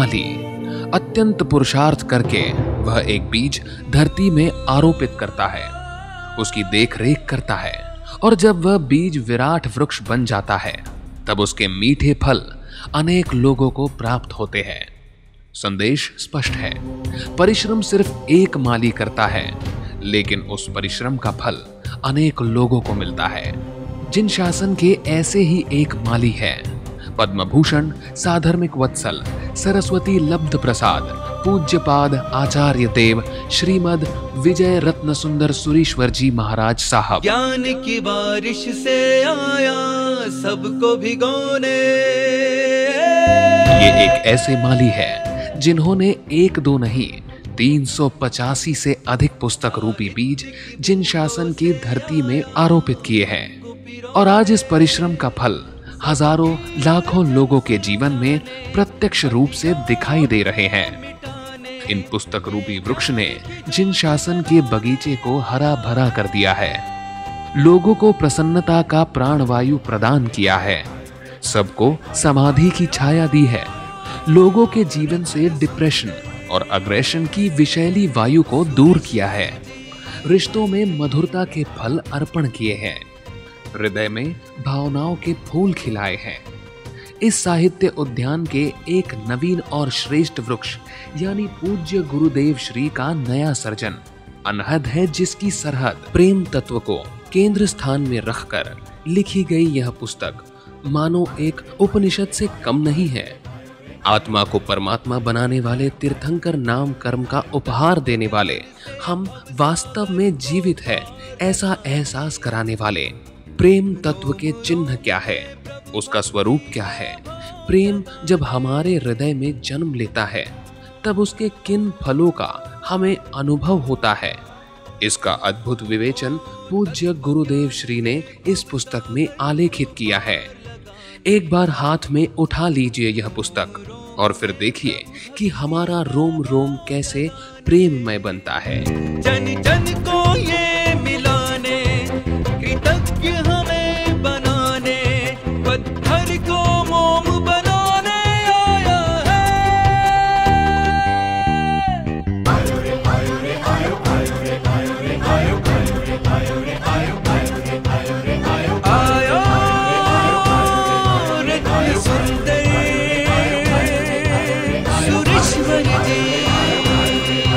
समा ली। अत्यंत पुरुषार्थ करके वह एक बीज धरती में आरोपित करता है, उसकी देखरेख करता है, और जब वह बीज विराट वृक्ष बन जाता है तब उसके मीठे फल अनेक लोगों को प्राप्त होते हैं। संदेश स्पष्ट है, परिश्रम सिर्फ एक माली करता है, लेकिन उस परिश्रम का फल अनेक लोगों को मिलता है। जिन शासन के ऐसे ही एक माली है पद्मभूषण साधर्मिक वत्सल सरस्वती लब्ध प्रसाद पूज्यपाद आचार्यदेव श्रीमद विजय रत्नसुंदर सूरीश्वर जी महाराज साहब। ज्ञान की बारिश से आया सबको भिगोने। ये एक ऐसे माली है जिन्होंने एक दो नहीं 385 से अधिक पुस्तक रूपी बीज जिन शासन की धरती में आरोपित किए हैं, और आज इस परिश्रम का फल हजारों लाखों लोगों के जीवन में प्रत्यक्ष रूप से दिखाई दे रहे हैं। इन पुस्तक रूपी वृक्ष ने जिन शासन के बगीचे को हरा भरा कर दिया है, लोगों को प्रसन्नता का प्राणवायु प्रदान किया है, सबको समाधि की छाया दी है, लोगों के जीवन से डिप्रेशन और अग्रेशन की विषैली वायु को दूर किया है, रिश्तों में मधुरता के फल अर्पण किए हैं, हृदय में भावनाओं के फूल खिलाए हैं। इस साहित्य उद्यान के एक नवीन और श्रेष्ठ वृक्ष यानी पूज्य गुरुदेव श्री का नया सर्जन अनहद है, जिसकी सरहद प्रेम तत्व को केंद्र स्थान में रखकर लिखी गई यह पुस्तक मानो एक उपनिषद से कम नहीं है। आत्मा को परमात्मा बनाने वाले तीर्थंकर नाम कर्म का उपहार देने वाले, हम वास्तव में जीवित है ऐसा एहसास कराने वाले, प्रेम तत्व के चिन्ह क्या है, उसका स्वरूप क्या है, प्रेम जब हमारे हृदय में जन्म लेता है तब उसके किन फलों का हमें अनुभव होता है, इसका अद्भुत विवेचन पूज्य गुरुदेव श्री ने इस पुस्तक में आलेखित किया है। एक बार हाथ में उठा लीजिए यह पुस्तक और फिर देखिए कि हमारा रोम रोम कैसे प्रेममय बनता है। जन जन को ये सुंदर सूरीश्वर